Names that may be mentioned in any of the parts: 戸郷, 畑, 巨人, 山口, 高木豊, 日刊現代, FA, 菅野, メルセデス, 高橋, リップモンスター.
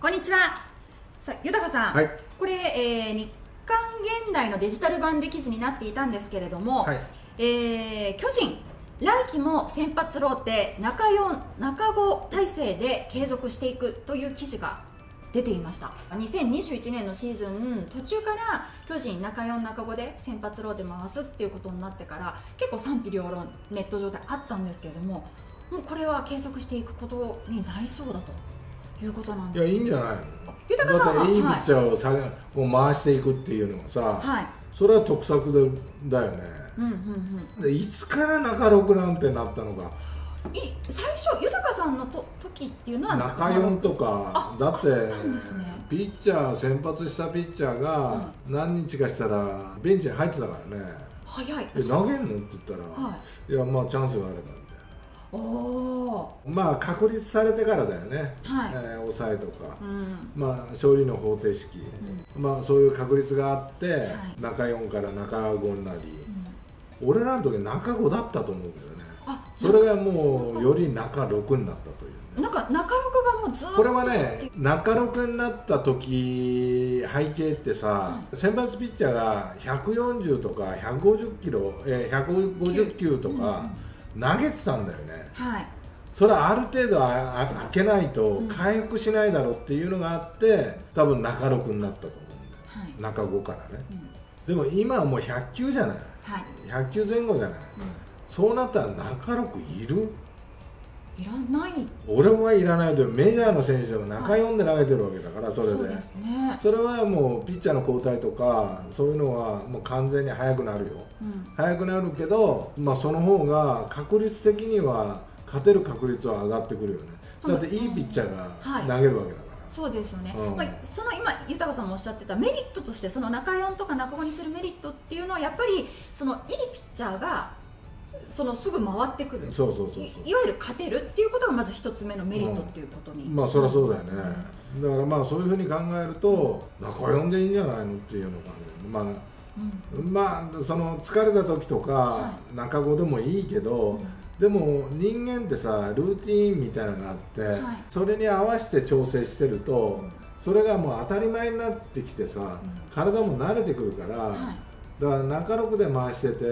こんにちは。さあ、豊さん、はい、これ、日刊現代のデジタル版で記事になっていたんですけれども、はい、巨人、来季も先発ローテ中5体制で継続していくという記事が出ていました。2021年のシーズン途中から巨人中4中5で先発ローテ回すっていうことになってから結構賛否両論ネット上であったんですけれども、もうこれは継続していくことになりそうだということなんです。いや、いいんじゃないの。豊さんはだっていいピッチャーをさ、はい、もう回していくっていうのがさ、はい、それは得策だよね。いつから中6なんてなったのか。最初豊さんの時っていうのは中4とかだって、ピッチャー先発したピッチャーが何日かしたらベンチに入ってたからね。早い。投げんのって言ったら、いや、まあチャンスがあればみたいな。まあ確立されてからだよね。抑えとか、まあ勝利の方程式、まあそういう確率があって中4から中5になり、俺らの時中5だったと思うけどね。それがもうより中6になったというね。なんか中6がもうずっとこれはね、中6になった時背景ってさ、先発ピッチャーが140とか150キロ、150球とか投げてたんだよね。それはある程度開けないと回復しないだろうっていうのがあって、多分中6になったと思うんだよ、中5からね。でも今はもう100球じゃない、100球前後じゃない。そうなったら中6いる？いらない。俺はいらないと。メジャーの選手でも中4で投げてるわけだから、それで、それはもうピッチャーの交代とかそういうのはもう完全に速くなるよ、速くなるけど、まあその方が確率的には勝てる確率は上がってくるよね。だっていいピッチャーが投げるわけだから。そうですよね。まあその今豊さんもおっしゃってたメリットとして、その中4とか中5にするメリットっていうのは、やっぱりそのいいピッチャーがそのすぐ回ってくる、いわゆる勝てるっていうことがまず一つ目のメリットっていうことに、まあそりゃそうだよね。だからまあそういうふうに考えると中4でいいんじゃないのっていうのが、ね、まあその疲れた時とか中5でもいいけど、でも人間ってさ、ルーティーンみたいなのがあって、それに合わせて調整してると、それがもう当たり前になってきてさ、体も慣れてくるから、だから中6で回してて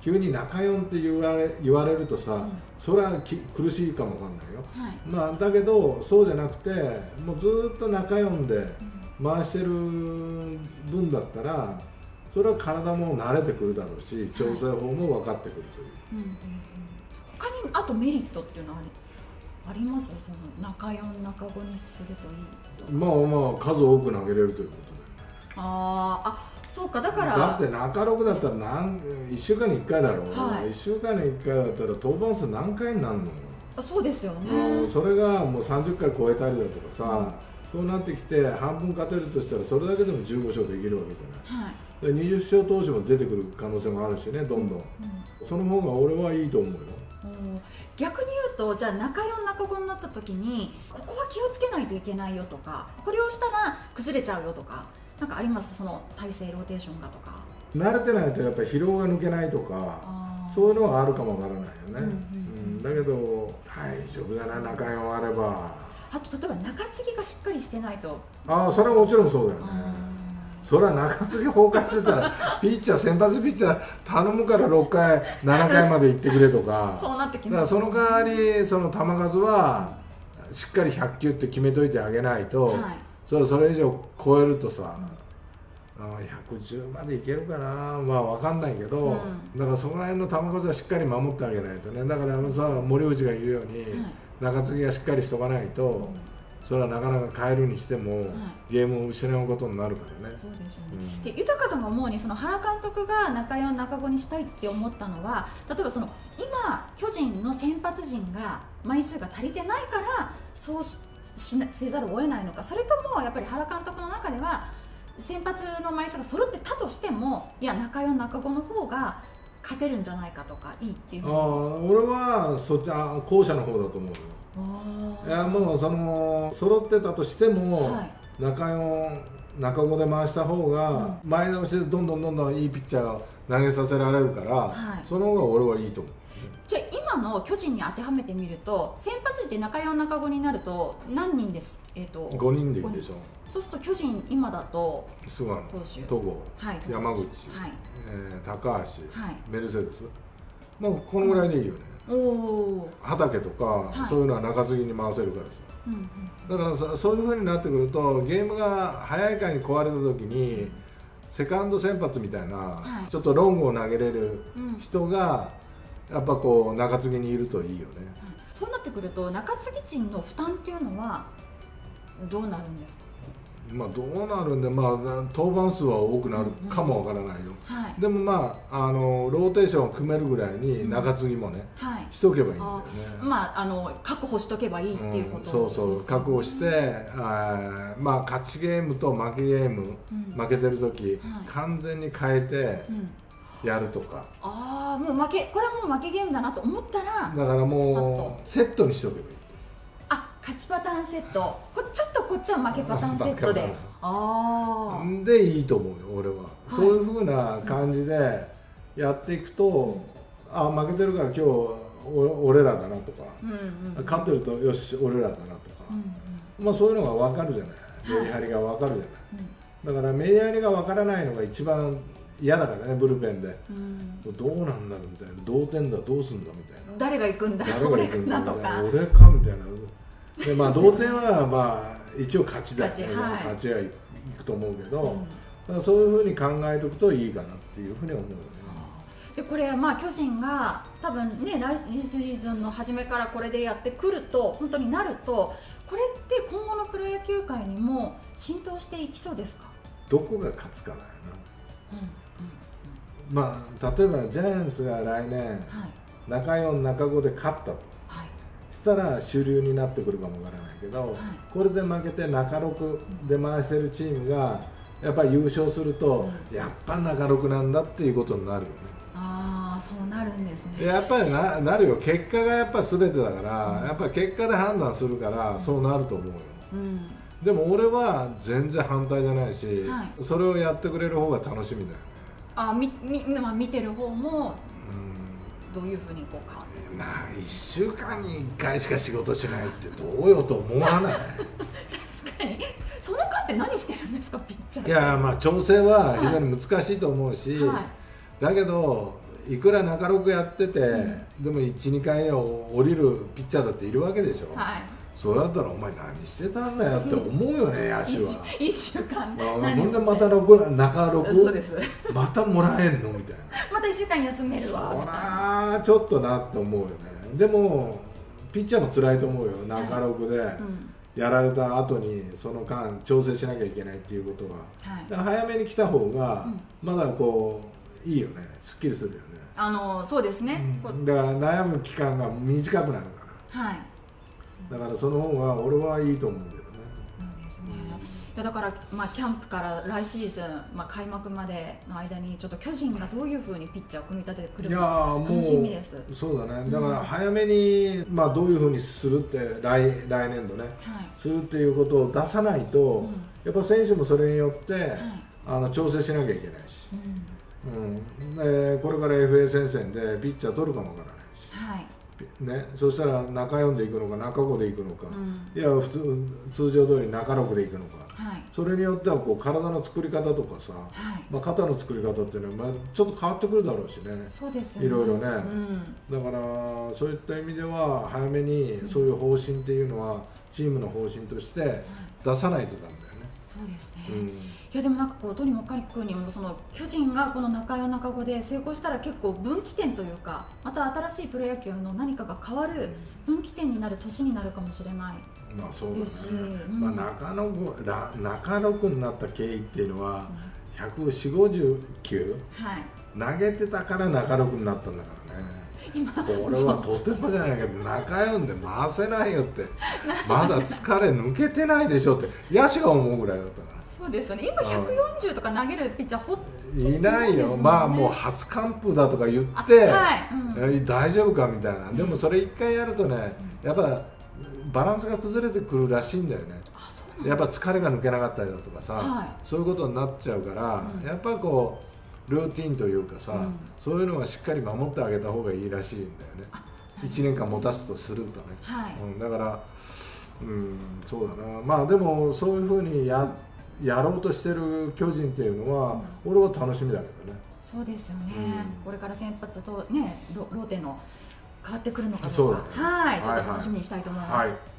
急に中4って言われるとさ、それは苦しいかもわかんないよ、まあだけどそうじゃなくて、もうずっと中4で回してる分だったら、それは体も慣れてくるだろうし、調整法も分かってくるという、他にあとメリットっていうのはあります？その中4中5にするといいと。まあまあ数多く投げれるということだよね。そうか、だって中6だったら1週間に1回だろう、1週間に1回だったら登板数何回になるの。そうですよね。それがもう30回超えたりだとかさ、そうなってきて半分勝てるとしたら、それだけでも15勝できるわけじゃない、20勝投手も出てくる可能性もあるしね、どんどん、その方が俺はいいと思うよ。逆に言うと、じゃあ中4中5になった時にここは気をつけないといけないよとか、これをしたら崩れちゃうよとか、なんかあります？その体制ローテーションがとか。慣れてないとやっぱり疲労が抜けないとか、そういうのはあるかもわからないよね。だけど大丈夫だな、中4があれば。あと例えば中継ぎがしっかりしてないと。それはもちろんそうだよね。それは中継ぎ崩壊してたらピッチャー、先発ピッチャー頼むから6回7回まで行ってくれとかそうなってきます。だからその代わり、その球数はしっかり100球って決めといてあげないと、それ以上超えるとさ、110までいけるかな、まあ分かんないけど、だからそこら辺の球数はしっかり守ってあげないとね。だからさ、森内が言うように、中継ぎがしっかりしとかないと、それはなかなか変えるにしても、ゲームを失うことになるからね。そうでしょうね。で、豊さんが思うに、その原監督が中4、中5にしたいって思ったのは、例えばその今、巨人の先発陣が枚数が足りてないから、そうして、せざるを得ないのか、それともやっぱり原監督の中では先発の枚数が揃ってたとしても、いや中4中5の方が勝てるんじゃないかとか、いいっていうのは。俺はそっち、後者の方だと思うよ。いや、もうその揃ってたとしても、中4中5で回した方が前倒しでどんどんいいピッチャーが投げさせられるから、はい、その方が俺はいいと思う。じゃあ今の巨人に当てはめてみると、先発時で中4中5になると何人です、5人でいいでしょ。そうすると巨人今だと菅野、戸郷、山口、高橋、メルセデス、もうこのぐらいでいいよね。畑とかそういうのは中継ぎに回せるからさ。だからそういうふうになってくると、ゲームが早い回に壊れた時にセカンド先発みたいなちょっとロングを投げれる人がやっぱこう中継ぎにいるといいよね。そうなってくると中継ぎ陣の負担っていうのはどうなるんですか。まあどうなるんで、まあ登板数は多くなるかもわからないよ。でもまあローテーションを組めるぐらいに中継ぎもね、しとけばいいんだよね。まあ確保しとけばいいっていうこと。そうそう確保して、まあ勝ちゲームと負けゲーム、負けてる時完全に変えてやるとか。ああ、もう負け、これはもう負けゲームだなと思ったら、だからもうセットにしておけばいい。あ、勝ちパターンセット、ちょっとこっちは負けパターンセットで、ああでいいと思うよ俺は。そういうふうな感じでやっていくと、ああ負けてるから今日俺らだなとか、勝ってるとよし俺らだなとか、まあそういうのが分かるじゃない、メリハリが分かるじゃない。だからメリハリが分からないのが一番嫌だからね、ブルペンで、どうなんだろうみたいな、同点だどうすんだみたいな、誰が行くんだ俺かみたいな、俺かみたいな。でまあ同点はまあ一応勝ちだよね、勝ちはいくと思うけど、そういうふうに考えておくといいかなっていうふうに思うよね。でこれ、まあ巨人が多分ね、来シーズンの初めからこれでやってくると、本当になると、これって今後のプロ野球界にも浸透していきそうですか。どこが勝つかだよな。まあ例えばジャイアンツが来年中4中5で勝ったとしたら主流になってくるかもわからないけど、これで負けて中6で回してるチームがやっぱり優勝すると、やっぱ中6なんだっていうことになるよね。ああ、そうなるんですね。やっぱり なるよ。結果がやっぱ全てだから、やっぱり結果で判断するからそうなると思うよ。でも俺は全然反対じゃないし、それをやってくれる方が楽しみだよね。あ、まあ、見てる方もどういうふうにこう変わるな。1週間に1回しか仕事しないってどうよと思わない確かにその間って何してるんですか、ピッチャー。いや、まあ調整は非常に難しいと思うし、だけどいくら中6やってて、でも12回を降りるピッチャーだっているわけでしょ。そうだったらお前何してたんだよって思うよね、野手は。1週間ほんでまた中6またもらえんのみたいな、また1週間休めるわ、そらちょっとなって思うよね。でもピッチャーも辛いと思うよ、中6でやられた後にその間調整しなきゃいけないっていうことが、早めに来た方がまだこういいよね、すっきりするよね。そうですね。だから悩む期間が短くなるから、はい、だからその方が俺はいいと思うけどね。そうですね。だからまあキャンプから来シーズン、まあ開幕までの間にちょっと巨人がどういうふうにピッチャーを組み立ててくるのか楽しみです。そうだね。だから早めにまあどういうふうにするって 来年度ね、するっていうことを出さないと、やっぱ選手もそれによって、調整しなきゃいけないし、これから FA 戦線でピッチャー取るかもわからないし。はい。ね、そしたら中4でいくのか中5でいくのか、いや普通通常通り中6でいくのか、それによってはこう体の作り方とかさ、まあ、肩の作り方っていうのはちょっと変わってくるだろうしね。そうですよね、いろいろね、だからそういった意味では早めにそういう方針っていうのはチームの方針として出さないとダメだよね。そうですね、いやでもなんかこうとにもかにくにも、その巨人がこの中4中5で成功したら結構分岐点というか、また新しいプロ野球の何かが変わる分岐点になる年になるかもしれない。まあそうですね、中6になった経緯っていうのは140、50球投げてたから中6になったんだからね。これはとてもじゃないけど中4で回せないよって、まだ疲れ抜けてないでしょって野手が思うぐらいだったから。そうですよね、今140とか投げるピッチャーいないよ。まあもう初完封だとか言って大丈夫かみたいな。でもそれ1回やるとね、やっぱバランスが崩れてくるらしいんだよね。やっぱ疲れが抜けなかったりだとかさ、そういうことになっちゃうから、やっぱこうルーティンというかさ、うん、そういうのはしっかり守ってあげた方がいいらしいんだよね。1年間持たすとするとね、はい、だから、そうだな、まあでもそういうふうにやろうとしてる巨人っていうのは、俺は楽しみだけどね。そうですよね、これから先発とね、ローテの変わってくるのかどうか、はい、ちょっと楽しみにしたいと思います。はいはい。